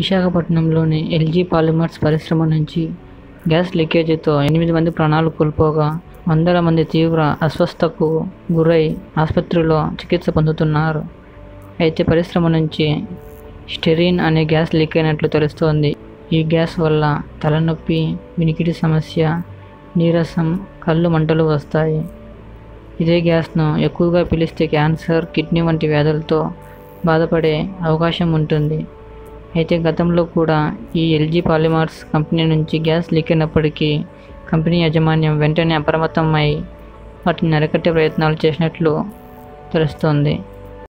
విశాఖపట్నంలోని LG polymers పరిశ్రమ నుంచి గ్యాస్ లీకేజీతో 8 మంది ప్రాణాలు కోల్పోగా 100 మంది తీవ్ర అస్వస్థతకు గురై ఆసుపత్రిలో చికిత్స పొందుతున్నారు. అయితే పరిశ్రమ నుంచి స్టెరిన్ అనే గ్యాస్ లీక్ అయినట్లు తెలుస్తోంది. ఈ గ్యాస్ వల్ల తలనొప్పి, వినికిడి సమస్య, నీరసం, కళ్ళు మంటలు వస్తాయి. ఇదే గ్యాస్ను ఎక్కువగా పిలిస్తే క్యాన్సర్, కిడ్నీ వంటి వ్యాధులతో బాధపడే అవకాశం ఉంటుంది. అయితే గతంలో కూడా ఈ ఎల్జీ పాలిమర్స్ కంపెనీ నుంచి గ్యాస్ లీక్ అయినప్పటికీ కంపెనీ యాజమాన్యం వెంటనే అప్రమత్తమై వాటిని అరికట్టే ప్రయత్నాలు చేసినట్లు తెలుస్తోంది.